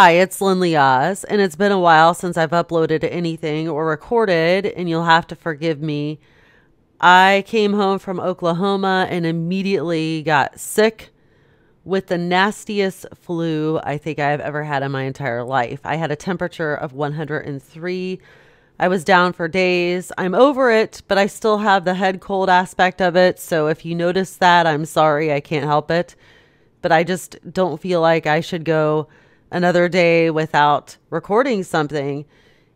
Hi, it's Lyn Leahz, and it's been a while since I've uploaded anything or recorded, and you'll have to forgive me. I came home from Oklahoma and immediately got sick with the nastiest flu I think I've ever had in my entire life. I had a temperature of 103. I was down for days. I'm over it, but I still have the head cold aspect of it. So if you notice that, I'm sorry, I can't help it. But I just don't feel like I should go another day without recording something.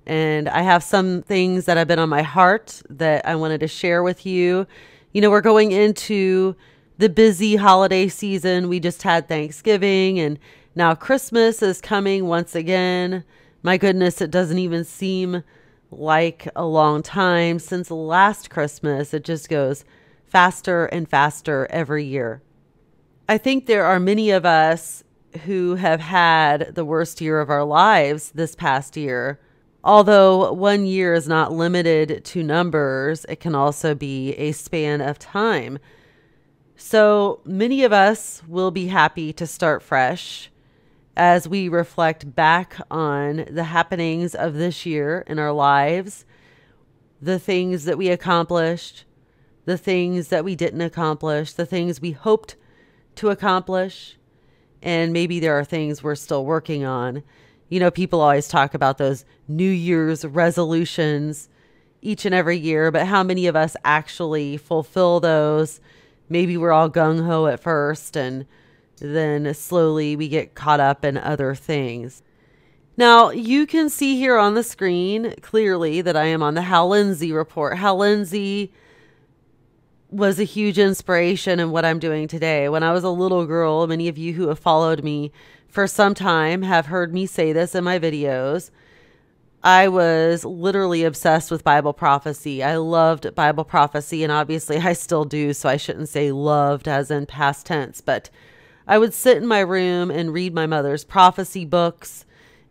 And I have some things that have been on my heart that I wanted to share with you. You know, we're going into the busy holiday season. We just had Thanksgiving and now Christmas is coming once again. My goodness, it doesn't even seem like a long time since last Christmas. It just goes faster and faster every year. I think there are many of us who have had the worst year of our lives this past year. Although one year is not limited to numbers, it can also be a span of time. So many of us will be happy to start fresh as we reflect back on the happenings of this year in our lives, the things that we accomplished, the things that we didn't accomplish, the things we hoped to accomplish, and maybe there are things we're still working on. You know, people always talk about those New Year's resolutions each and every year, but how many of us actually fulfill those? Maybe we're all gung-ho at first, and then slowly we get caught up in other things. Now, you can see here on the screen clearly that I am on the Hal Lindsey Report. Hal Lindsey was a huge inspiration in what I'm doing today. When I was a little girl, many of you who have followed me for some time have heard me say this in my videos. I was literally obsessed with Bible prophecy. I loved Bible prophecy, and obviously I still do, so I shouldn't say loved as in past tense, but I would sit in my room and read my mother's prophecy books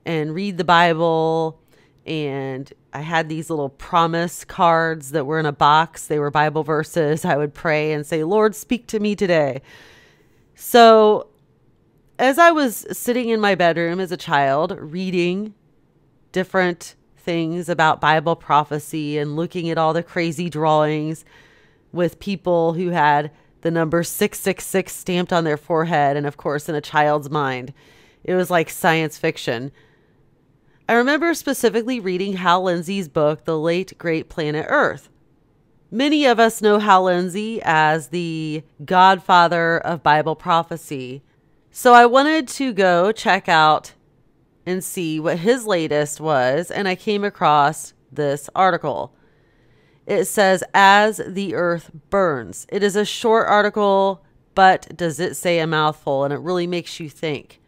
and read the Bible, and I had these little promise cards that were in a box. They were Bible verses. I would pray and say, Lord, speak to me today. So as I was sitting in my bedroom as a child, reading different things about Bible prophecy and looking at all the crazy drawings with people who had the number 666 stamped on their forehead. And of course, in a child's mind, it was like science fiction. I remember specifically reading Hal Lindsey's book, The Late Great Planet Earth. Many of us know Hal Lindsey as the godfather of Bible prophecy. So I wanted to go check out and see what his latest was, and I came across this article. It says, As the Earth Burns. It is a short article, but does it say a mouthful? And it really makes you think.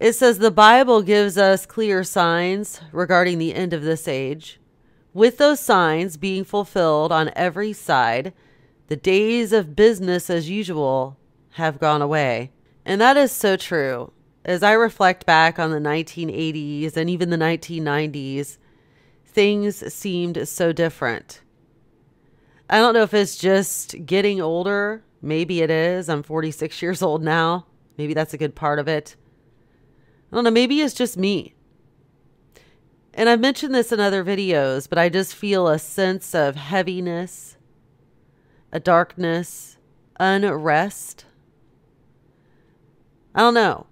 It says the Bible gives us clear signs regarding the end of this age, with those signs being fulfilled on every side. The days of business as usual have gone away. And that is so true. As I reflect back on the 1980s and even the 1990s, things seemed so different. I don't know if it's just getting older. Maybe it is. I'm 46 years old now. Maybe that's a good part of it. I don't know, maybe it's just me. And I've mentioned this in other videos, but I just feel a sense of heaviness, a darkness, unrest. I don't know.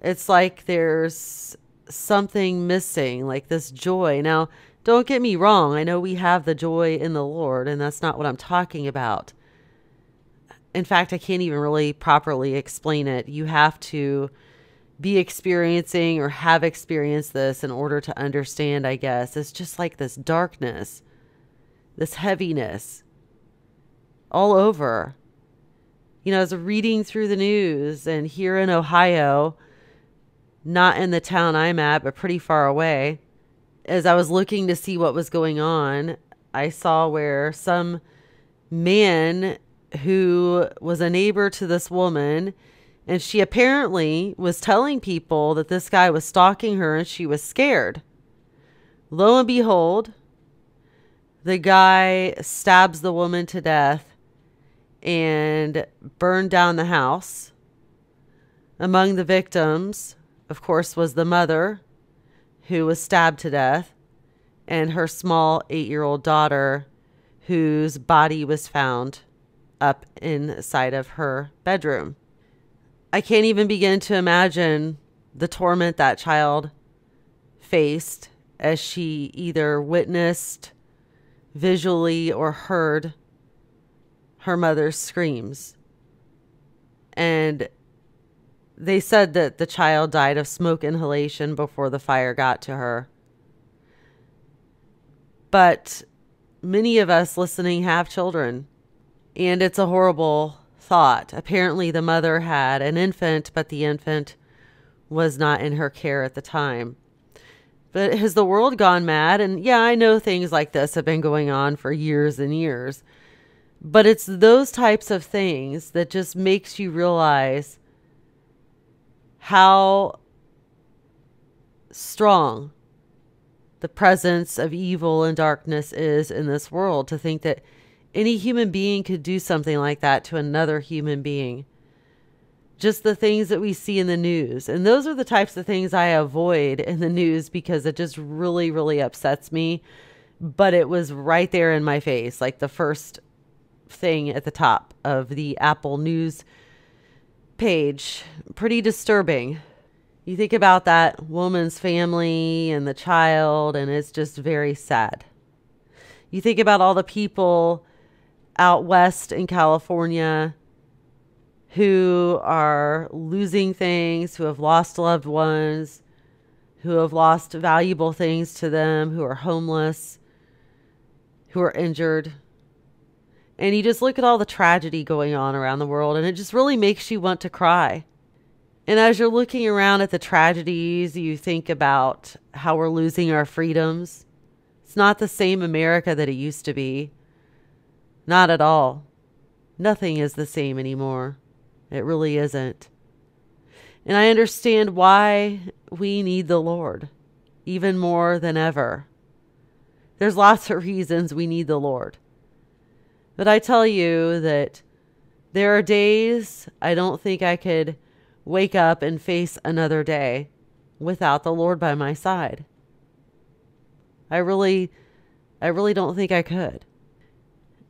It's like there's something missing, like this joy. Now, don't get me wrong. I know we have the joy in the Lord, and that's not what I'm talking about. In fact, I can't even really properly explain it. You have to be experiencing or have experienced this in order to understand, I guess. It's just like this darkness, this heaviness all over. You know, I was reading through the news, and here in Ohio, not in the town I'm at, but pretty far away, as I was looking to see what was going on, I saw where some man who was a neighbor to this woman, and she apparently was telling people that this guy was stalking her and she was scared. Lo and behold, the guy stabs the woman to death and burned down the house. Among the victims of course, was the mother who was stabbed to death, and her small 8-year-old daughter whose body was found up inside of her bedroom. I can't even begin to imagine the torment that child faced as she either witnessed visually or heard her mother's screams. And they said that the child died of smoke inhalation before the fire got to her. But many of us listening have children, and it's a horrible thought. Apparently the mother had an infant, but the infant was not in her care at the time. But has the world gone mad? And yeah, I know things like this have been going on for years and years, but it's those types of things that just makes you realize how strong the presence of evil and darkness is in this world. To think that any human being could do something like that to another human being. Just the things that we see in the news. And those are the types of things I avoid in the news because it just really, really upsets me. But it was right there in my face, like the first thing at the top of the Apple News page. Pretty disturbing. You think about that woman's family and the child, and it's just very sad. You think about all the people out west in California who are losing things, who have lost loved ones, who have lost valuable things to them, who are homeless, who are injured. And you just look at all the tragedy going on around the world, and it just really makes you want to cry. And as you're looking around at the tragedies, you think about how we're losing our freedoms. It's not the same America that it used to be. Not at all. Nothing is the same anymore. It really isn't. And I understand why we need the Lord even more than ever. There's lots of reasons we need the Lord. But I tell you that there are days I don't think I could wake up and face another day without the Lord by my side. I really don't think I could.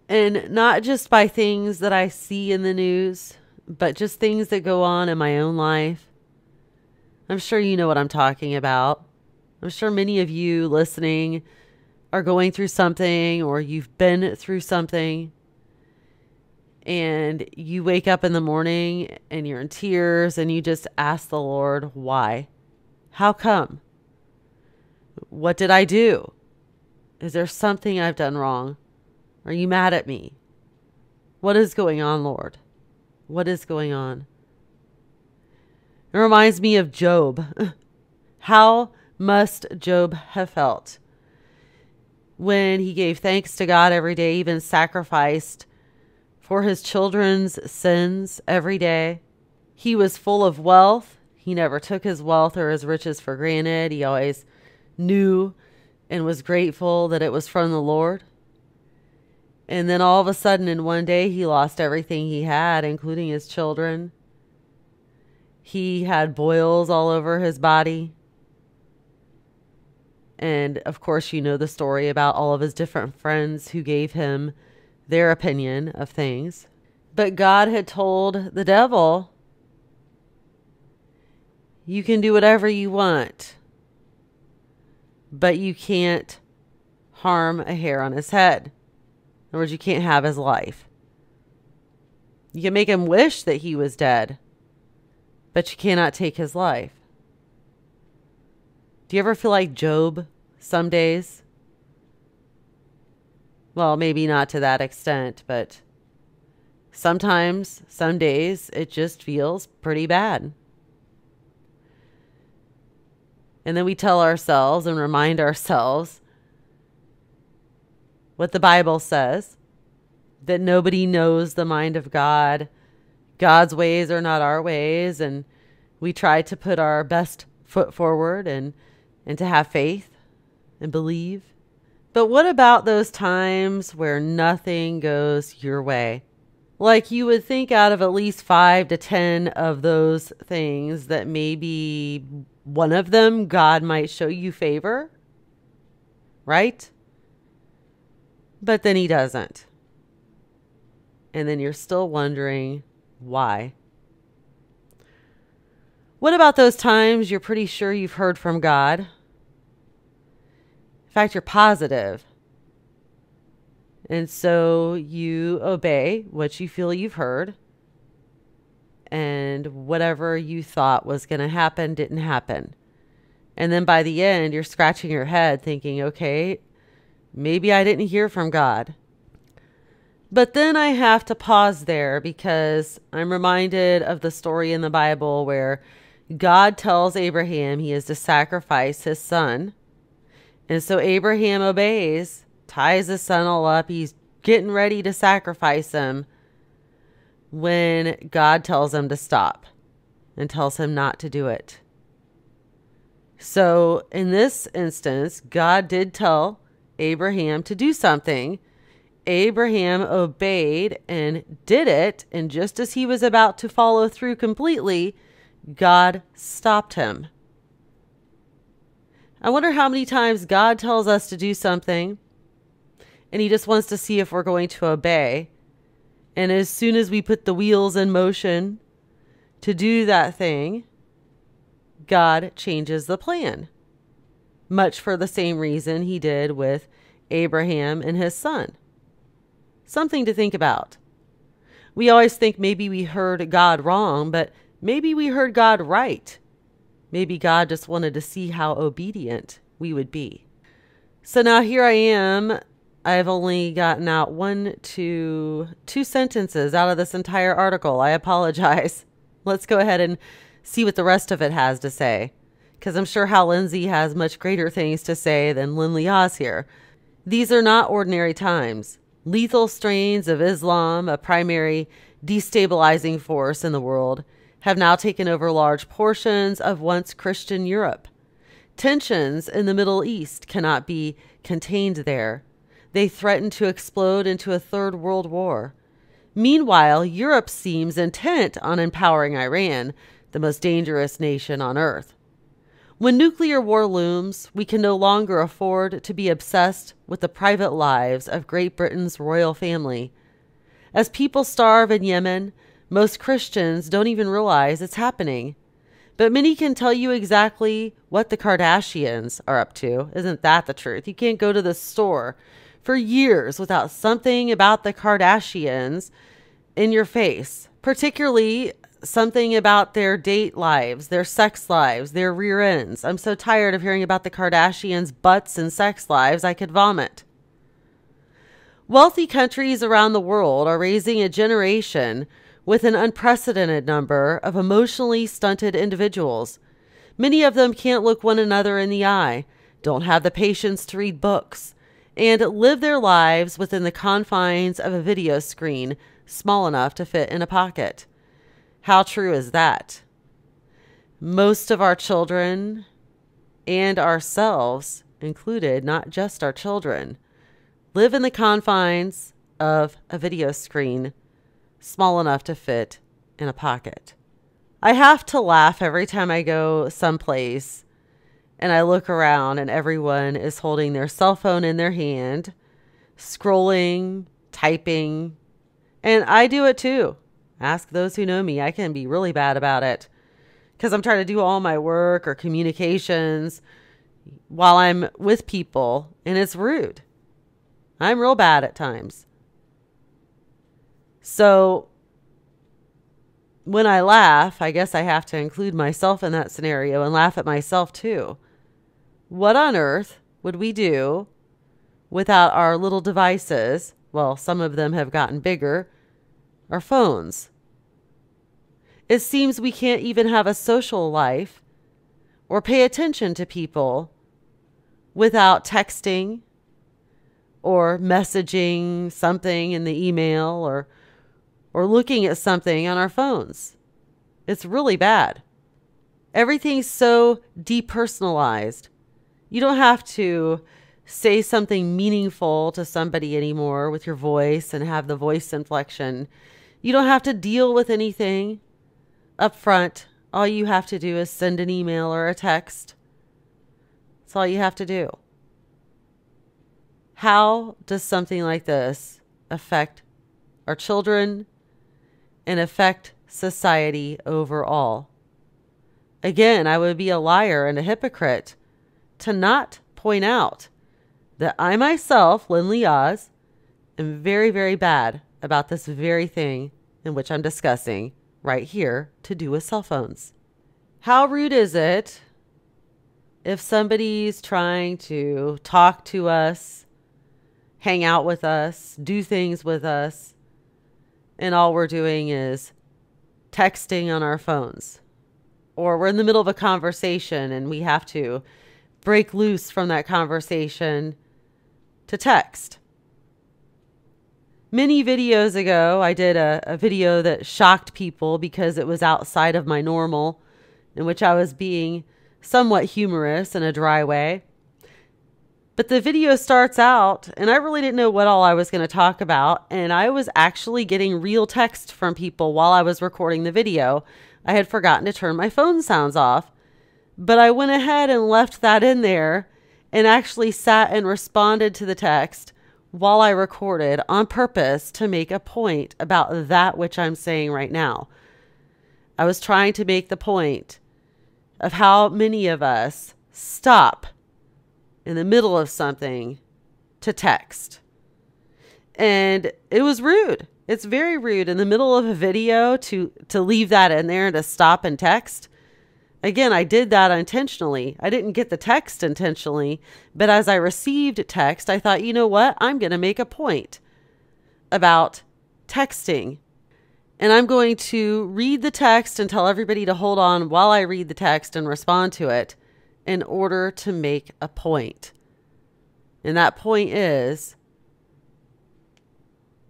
And not just by things that I see in the news, but just things that go on in my own life. I'm sure you know what I'm talking about. I'm sure many of you listening are going through something, or you've been through something, and you wake up in the morning and you're in tears and you just ask the Lord, why? How come? What did I do? Is there something I've done wrong? Are you mad at me? What is going on, Lord? What is going on? It reminds me of Job. How must Job have felt when he gave thanks to God every day, even sacrificed for his children's sins every day? He was full of wealth. He never took his wealth or his riches for granted. He always knew and was grateful that it was from the Lord. And then all of a sudden, in one day, he lost everything he had, including his children. He had boils all over his body. And of course, you know the story about all of his different friends who gave him their opinion of things. But God had told the devil, you can do whatever you want, but you can't harm a hair on his head. In other words, you can't have his life. You can make him wish that he was dead, but you cannot take his life. Do you ever feel like Job some days? Well, maybe not to that extent, but sometimes, some days, it just feels pretty bad. And then we tell ourselves and remind ourselves what the Bible says, that nobody knows the mind of God. God's ways are not our ways. And we try to put our best foot forward and to have faith and believe. But what about those times where nothing goes your way? Like, you would think out of at least 5 to 10 of those things that maybe one of them, God might show you favor, right? But then he doesn't. And then you're still wondering why. What about those times you're pretty sure you've heard from God? In fact, you're positive. And so you obey what you feel you've heard, and whatever you thought was going to happen didn't happen. And then by the end, you're scratching your head thinking, okay, maybe I didn't hear from God. But then I have to pause there, because I'm reminded of the story in the Bible where God tells Abraham he is to sacrifice his son. And so Abraham obeys. Ties his son all up. He's getting ready to sacrifice him when God tells him to stop and tells him not to do it. So in this instance, God did tell Abraham to do something. Abraham obeyed and did it. And just as he was about to follow through completely, God stopped him. I wonder how many times God tells us to do something, and he just wants to see if we're going to obey. And as soon as we put the wheels in motion to do that thing, God changes the plan. Much for the same reason he did with Abraham and his son. Something to think about. We always think maybe we heard God wrong, but maybe we heard God right. Maybe God just wanted to see how obedient we would be. So now here I am. I've only gotten out two sentences out of this entire article. I apologize. Let's go ahead and see what the rest of it has to say, because I'm sure Hal Lindsey has much greater things to say than Lyn Leahz here. These are not ordinary times. Lethal strains of Islam, a primary destabilizing force in the world, have now taken over large portions of once Christian Europe. Tensions in the Middle East cannot be contained there. They threaten to explode into a third world war. Meanwhile, Europe seems intent on empowering Iran, the most dangerous nation on earth. When nuclear war looms, we can no longer afford to be obsessed with the private lives of Great Britain's royal family. As people starve in Yemen, most Christians don't even realize it's happening. But many can tell you exactly what the Kardashians are up to. Isn't that the truth? You can't go to the store for years without something about the Kardashians in your face, particularly something about their date lives, their sex lives, their rear ends. I'm so tired of hearing about the Kardashians' butts and sex lives, I could vomit. Wealthy countries around the world are raising a generation with an unprecedented number of emotionally stunted individuals. Many of them can't look one another in the eye, don't have the patience to read books, and live their lives within the confines of a video screen small enough to fit in a pocket. How true is that? Most of our children, and ourselves included, not just our children, live in the confines of a video screen small enough to fit in a pocket. I have to laugh every time I go someplace and I look around and everyone is holding their cell phone in their hand, scrolling, typing. And I do it too. Ask those who know me. I can be really bad about it because I'm trying to do all my work or communications while I'm with people, and it's rude. I'm real bad at times. So when I laugh, I guess I have to include myself in that scenario and laugh at myself too. What on earth would we do without our little devices? Well, some of them have gotten bigger. Our phones. It seems we can't even have a social life or pay attention to people without texting or messaging something in the email or looking at something on our phones. It's really bad. Everything's so depersonalized. You don't have to say something meaningful to somebody anymore with your voice and have the voice inflection. You don't have to deal with anything up front. All you have to do is send an email or a text. That's all you have to do. How does something like this affect our children and affect society overall? Again, I would be a liar and a hypocrite to not point out that I myself, Lyn Leahz, am very, very bad about this very thing in which I'm discussing right here to do with cell phones. How rude is it if somebody's trying to talk to us, hang out with us, do things with us, and all we're doing is texting on our phones, or we're in the middle of a conversation and we have to break loose from that conversation to text? Many videos ago, I did a video that shocked people because it was outside of my normal, in which I was being somewhat humorous in a dry way. But the video starts out, and I really didn't know what all I was going to talk about, and I was actually getting real text from people while I was recording the video. I had forgotten to turn my phone sounds off, but I went ahead and left that in there and actually sat and responded to the text while I recorded on purpose to make a point about that which I'm saying right now. I was trying to make the point of how many of us stop in the middle of something to text. And it was rude. It's very rude in the middle of a video to leave that in there and to stop and text. Again, I did that intentionally. I didn't get the text intentionally, but as I received text, I thought, you know what? I'm going to make a point about texting. And I'm going to read the text and tell everybody to hold on while I read the text and respond to it, in order to make a point. And that point is,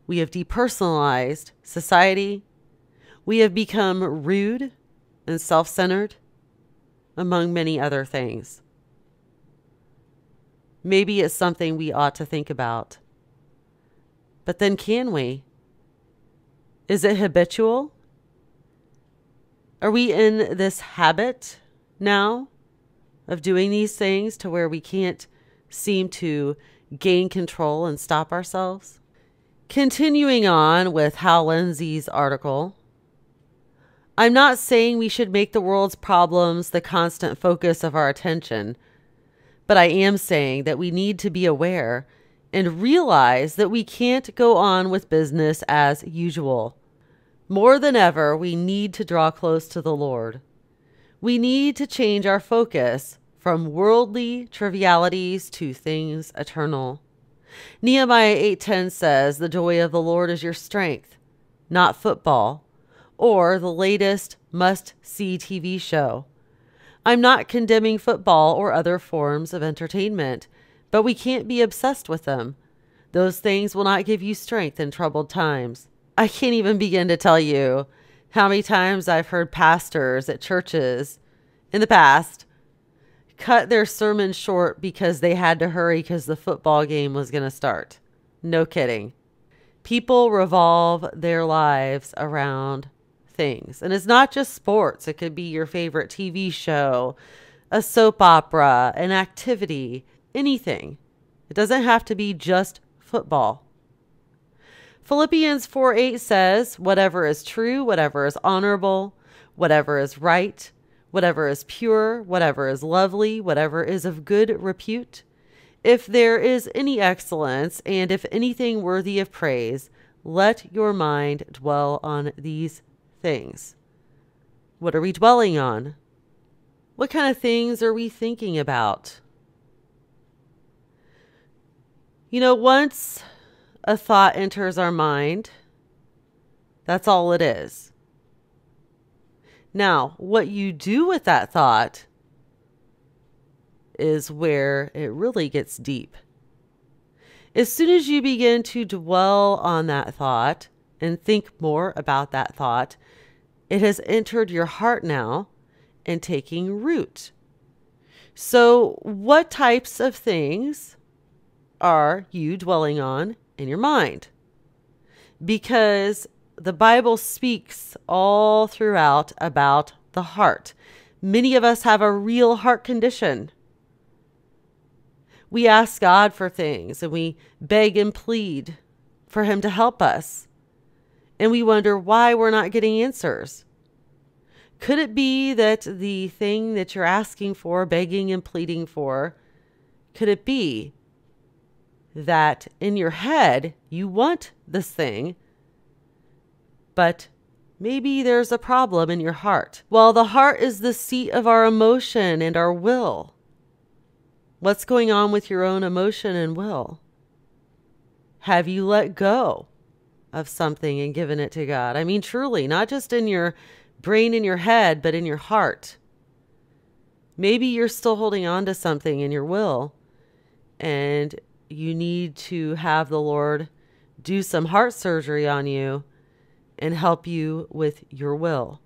we have depersonalized society. We have become rude and self-centered, among many other things. Maybe it's something we ought to think about. But then can we? Is it habitual? Are we in this habit now of doing these things to where we can't seem to gain control and stop ourselves? Continuing on with Hal Lindsey's article, I'm not saying we should make the world's problems the constant focus of our attention, but I am saying that we need to be aware and realize that we can't go on with business as usual. More than ever, we need to draw close to the Lord. We need to change our focus from worldly trivialities to things eternal. Nehemiah 8:10 says, "The joy of the Lord is your strength," not football, or the latest must-see TV show. I'm not condemning football or other forms of entertainment, but we can't be obsessed with them. Those things will not give you strength in troubled times. I can't even begin to tell you how many times I've heard pastors at churches in the past cut their sermon short because they had to hurry because the football game was going to start. No kidding. People revolve their lives around things. And it's not just sports. It could be your favorite TV show, a soap opera, an activity, anything. It doesn't have to be just football. Philippians 4:8 says, whatever is true, whatever is honorable, whatever is right, whatever is pure, whatever is lovely, whatever is of good repute, if there is any excellence, and if anything worthy of praise, let your mind dwell on these things. What are we dwelling on? What kind of things are we thinking about? You know, once a thought enters our mind, that's all it is. Now, what you do with that thought is where it really gets deep. As soon as you begin to dwell on that thought and think more about that thought, it has entered your heart now and taking root. So what types of things are you dwelling on in your mind? Because the Bible speaks all throughout about the heart. Many of us have a real heart condition. We ask God for things and we beg and plead for him to help us. And we wonder why we're not getting answers. Could it be that the thing that you're asking for, begging and pleading for, could it be that in your head you want this thing, but maybe there's a problem in your heart? Well, the heart is the seat of our emotion and our will. What's going on with your own emotion and will? Have you let go of something and given it to God? I mean, truly, not just in your brain, in your head, but in your heart. Maybe you're still holding on to something in your will, and you need to have the Lord do some heart surgery on you and help you with your will.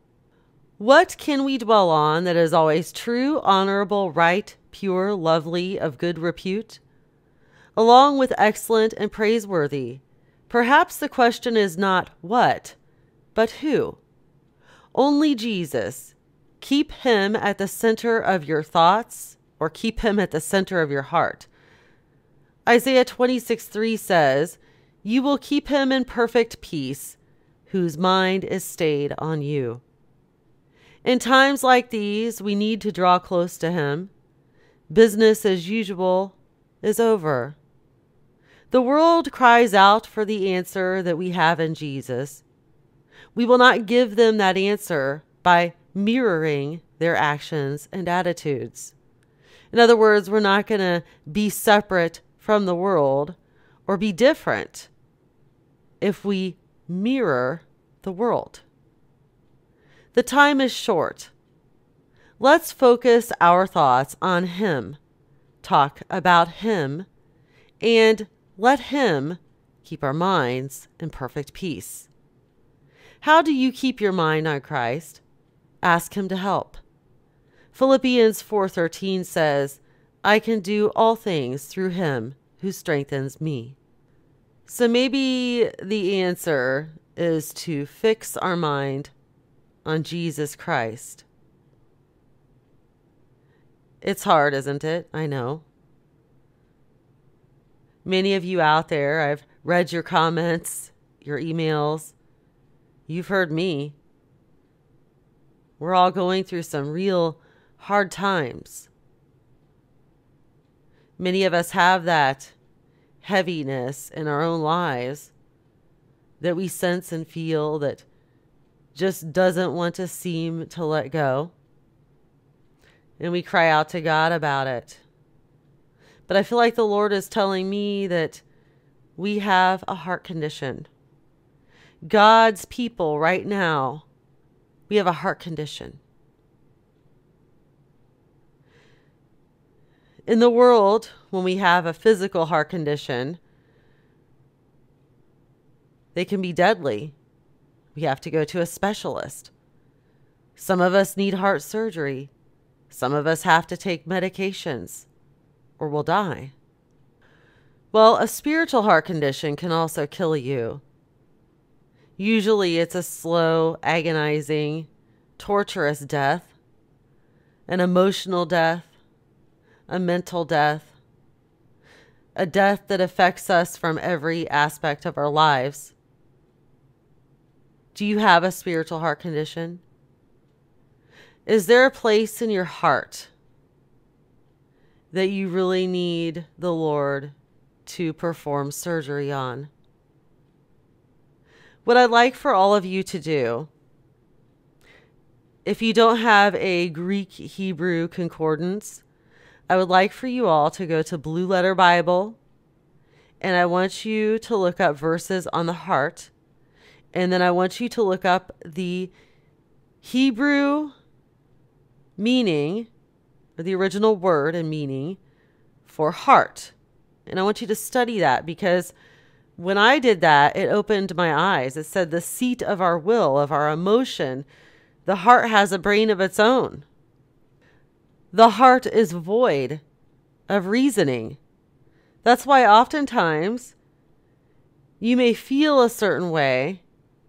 What can we dwell on that is always true, honorable, right, pure, lovely, of good repute, along with excellent and praiseworthy? Perhaps the question is not what, but who. Only Jesus. Keep him at the center of your thoughts, or keep him at the center of your heart. Isaiah 26:3 says, "You will keep him in perfect peace, whose mind is stayed on you." In times like these, we need to draw close to him. Business as usual is over. The world cries out for the answer that we have in Jesus. We will not give them that answer by mirroring their actions and attitudes. In other words, we're not going to be separate from the world or be different if we mirror the world. The time is short. Let's focus our thoughts on him, talk about him, and let him keep our minds in perfect peace. How do you keep your mind on Christ? Ask him to help. Philippians 4:13 says, "I can do all things through him who strengthens me." So maybe the answer is to fix our mind on Jesus Christ. It's hard, isn't it? I know. Many of you out there, I've read your comments, your emails. You've heard me. We're all going through some real hard times. Many of us have that heaviness in our own lives that we sense and feel that just doesn't want to seem to let go. And we cry out to God about it. But I feel like the Lord is telling me that we have a heart condition. God's people right now, we have a heart condition. In the world, when we have a physical heart condition, they can be deadly. We have to go to a specialist. Some of us need heart surgery. Some of us have to take medications or we'll die. Well, a spiritual heart condition can also kill you. Usually it's a slow, agonizing, torturous death, an emotional death, a mental death, a death that affects us from every aspect of our lives. Do you have a spiritual heart condition? Is there a place in your heart that you really need the Lord to perform surgery on? What I'd like for all of you to do, if you don't have a Greek-Hebrew concordance, I would like for you all to go to Blue Letter Bible, and I want you to look up verses on the heart, and then I want you to look up the Hebrew meaning, or the original word and meaning for heart. And I want you to study that, because when I did that, it opened my eyes. It said the seat of our will, of our emotion. The heart has a brain of its own. The heart is void of reasoning. That's why oftentimes you may feel a certain way,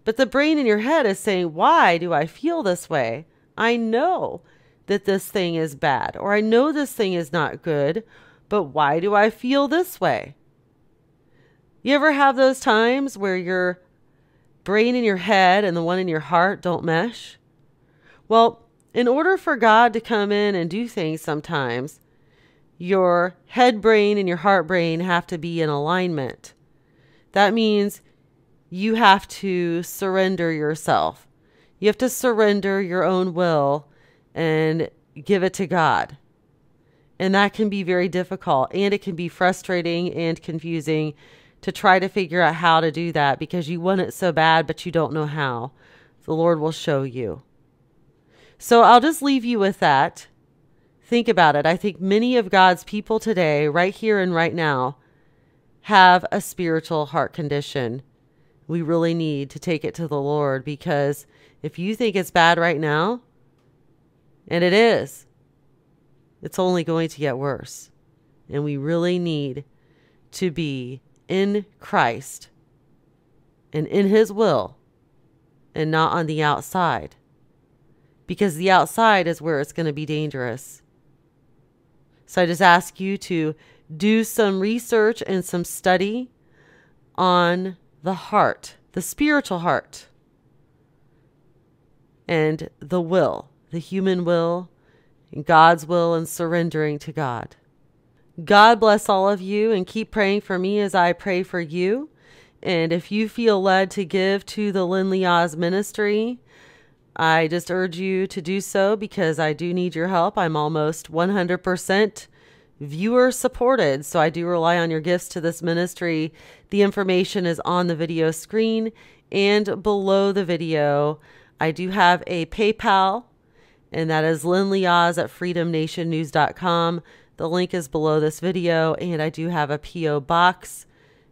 But the brain in your head is saying, why do I feel this way? I know that this thing is bad, or I know this thing is not good, but why do I feel this way? You ever have those times where your brain in your head and the one in your heart don't mesh? Well, in order for God to come in and do things sometimes, your head brain and your heart brain have to be in alignment. That means you have to surrender yourself. You have to surrender your own will and give it to God. And that can be very difficult, and it can be frustrating and confusing to try to figure out how to do that because you want it so bad, but you don't know how. The Lord will show you. So I'll just leave you with that. Think about it. I think many of God's people today, right here and right now, have a spiritual heart condition. We really need to take it to the Lord, because if you think it's bad right now, and it is, it's only going to get worse. And we really need to be in Christ and in His will, and not on the outside, because the outside is where it's going to be dangerous. So I just ask you to do some research and some study on the heart, the spiritual heart, and the will, the human will, and God's will, and surrendering to God. God bless all of you, and keep praying for me as I pray for you. And if you feel led to give to the Lyn Leahz ministry, I just urge you to do so, because I do need your help. I'm almost 100% viewer supported, so I do rely on your gifts to this ministry. The information is on the video screen and below the video. I do have a PayPal, and that is LynLeahz@freedomnationnews.com. The link is below this video, and I do have a P.O. box.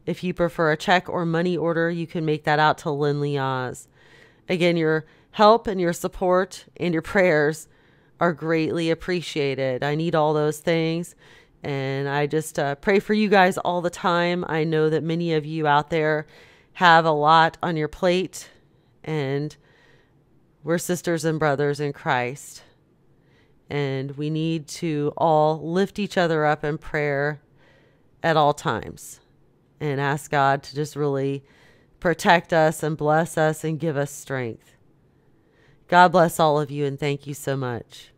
If you prefer a check or money order, you can make that out to Lyn Leahz. Again, your help and your support and your prayers are greatly appreciated. I need all those things. And I just pray for you guys all the time. I know that many of you out there have a lot on your plate, and we're sisters and brothers in Christ. And we need to all lift each other up in prayer at all times, and ask God to just really protect us and bless us and give us strength. God bless all of you, and thank you so much.